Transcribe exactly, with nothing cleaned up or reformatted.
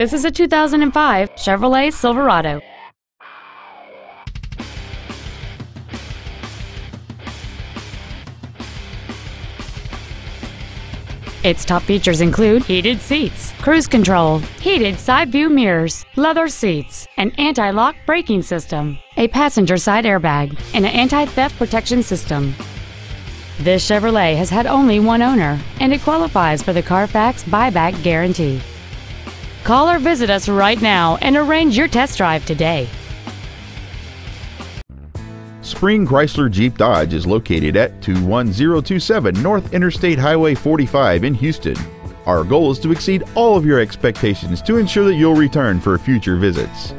This is a two thousand five Chevrolet Silverado. Its top features include heated seats, cruise control, heated side view mirrors, leather seats, an anti-lock braking system, a passenger side airbag, and an anti-theft protection system. This Chevrolet has had only one owner, and it qualifies for the Carfax buyback guarantee. Call or visit us right now and arrange your test drive today. Spring Chrysler Jeep Dodge is located at two one zero two seven North Interstate Highway forty-five in Houston. Our goal is to exceed all of your expectations to ensure that you'll return for future visits.